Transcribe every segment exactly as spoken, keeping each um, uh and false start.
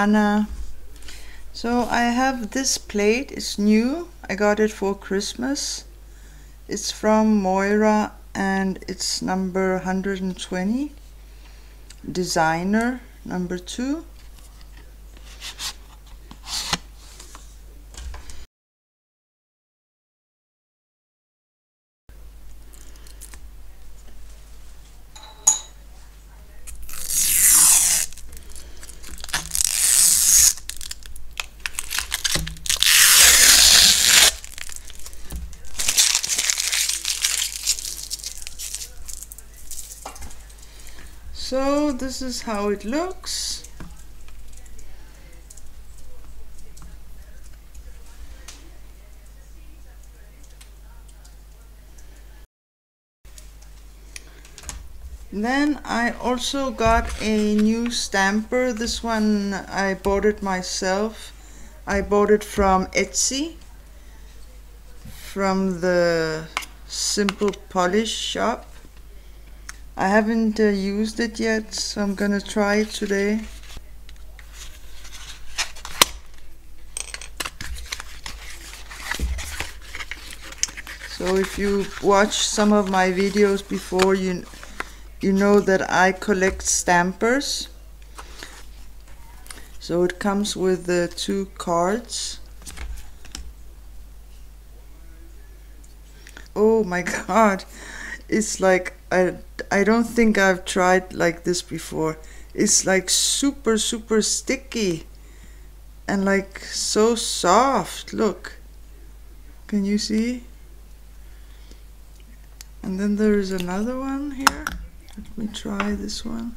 banana. So I have this plate, it's new, I got it for Christmas. It's from Moyra and it's number one hundred twenty, Designer number two. So this is how it looks. Then I also got a new stamper. This one I bought it myself. I bought it from Etsy, from the Simple Polish shop. I haven't uh, used it yet, so I'm gonna try it today. So if you watch some of my videos before, you, you know that I collect stampers. So it comes with the uh, two cards. Oh my god, it's like I, I don't think I've tried like this before. It's like super super sticky and like so soft. Look, can you see? And then there is another one here. Let me try this one.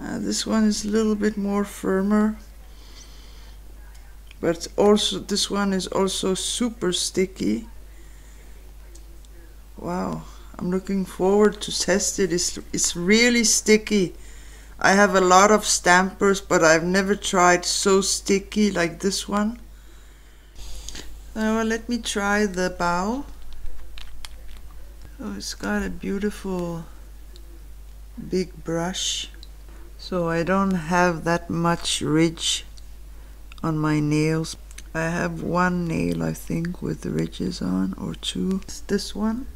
Uh, this one is a little bit more firmer, but also this one is also super sticky. Wow, I'm looking forward to test it. It's, it's really sticky. I have a lot of stampers, but I've never tried so sticky like this one. Now let me try the bow. Oh, it's got a beautiful big brush. So I don't have that much ridge on my nails. I have one nail, I think, with the ridges on, or two. It's this one.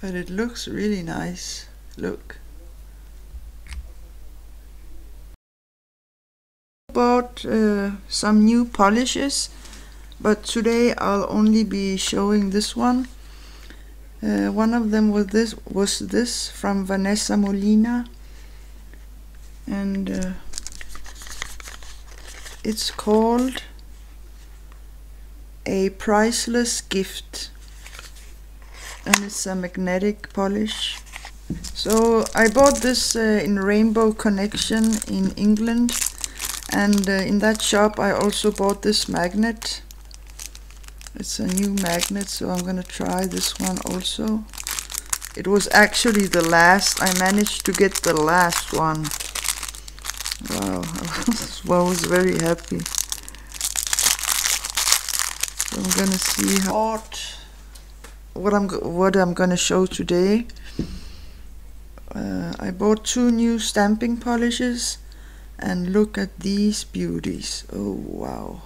But it looks really nice. Look. Bought uh, some new polishes, but today I'll only be showing this one. Uh, one of them was this was this from Vanessa Molina, and uh, it's called A Priceless Gift. And it's a magnetic polish. So I bought this uh, in Rainbow Connection in England, and uh, in that shop I also bought this magnet. It's a new magnet, so I'm gonna try this one also. It was actually the last. I managed to get the last one. Wow, I was very happy. So I'm gonna see how hot What I'm what I'm gonna show today. Uh, I bought two new stamping polishes, and look at these beauties! Oh wow!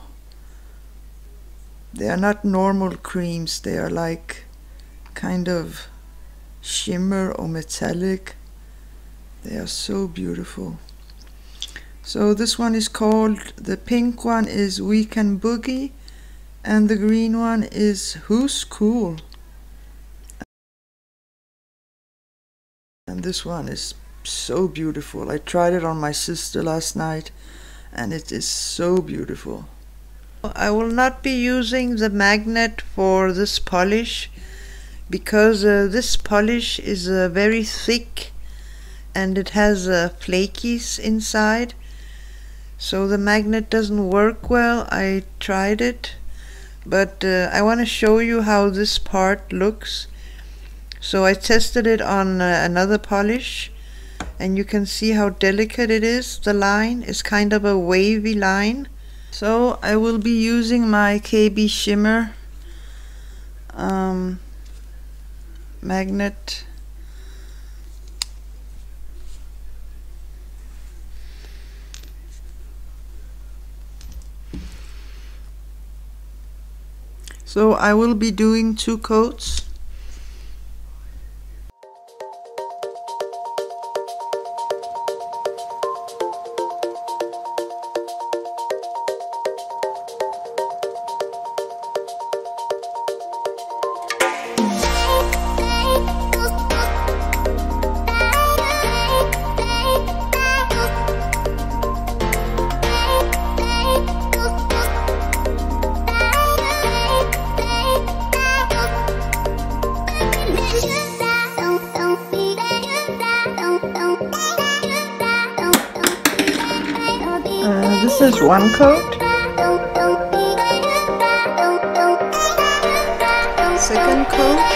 They are not normal creams. They are like kind of shimmer or metallic. They are so beautiful. So this one is called, the pink one is We Can Boogie, and the green one is Who's Cool. And this one is so beautiful. I tried it on my sister last night and it is so beautiful. I will not be using the magnet for this polish because uh, this polish is uh, very thick and it has uh, flakies inside, so the magnet doesn't work well. I tried it, but uh, I want to show you how this part looks. So I tested it on uh, another polish, and you can see how delicate it is. The line is kind of a wavy line. So I will be using my K B Shimmer um, magnet. So I will be doing two coats. This is one coat. Second coat.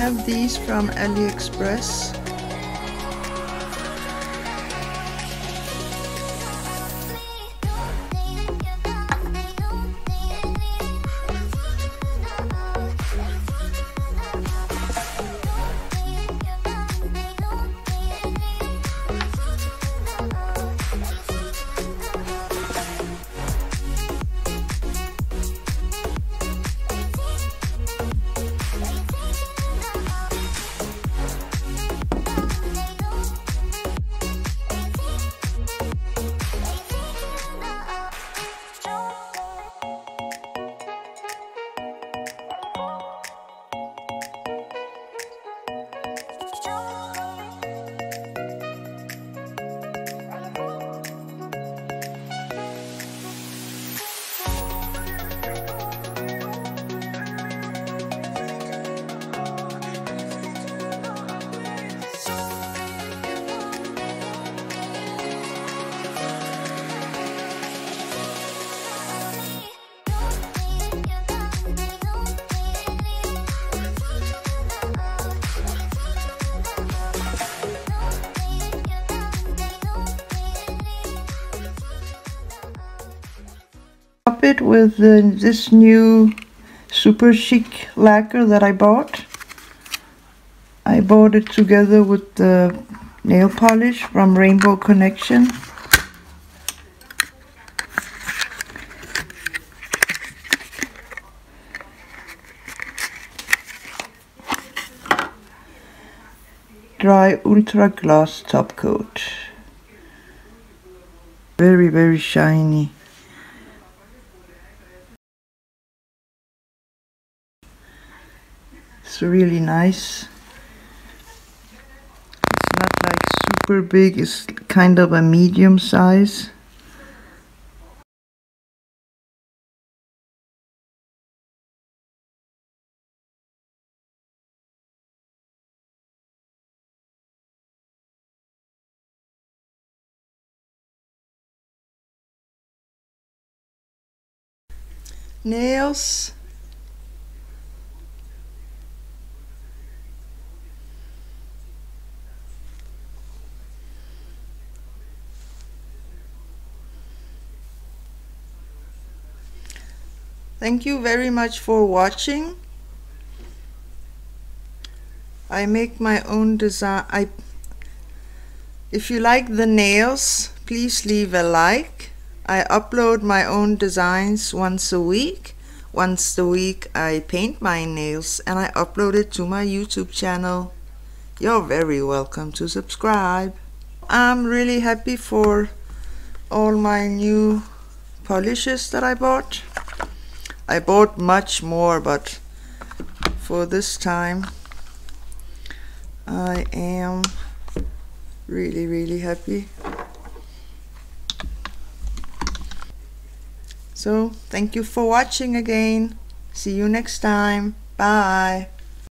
I have these from AliExpress. Top it with the, this new super chic lacquer that I bought. I bought it together with the nail polish from Rainbow Connection. Dry Ultra Gloss Top Coat. Very, very shiny. It's really nice. It's not like super big, it's kind of a medium size. Nails. Thank you very much for watching. I make my own design. I, if you like the nails, please leave a like. I upload my own designs once a week. Once a week I paint my nails and I upload it to my YouTube channel. You're very welcome to subscribe. I'm really happy for all my new polishes that I bought. I bought much more, but for this time I am really, really happy. So, thank you for watching again. See you next time. Bye.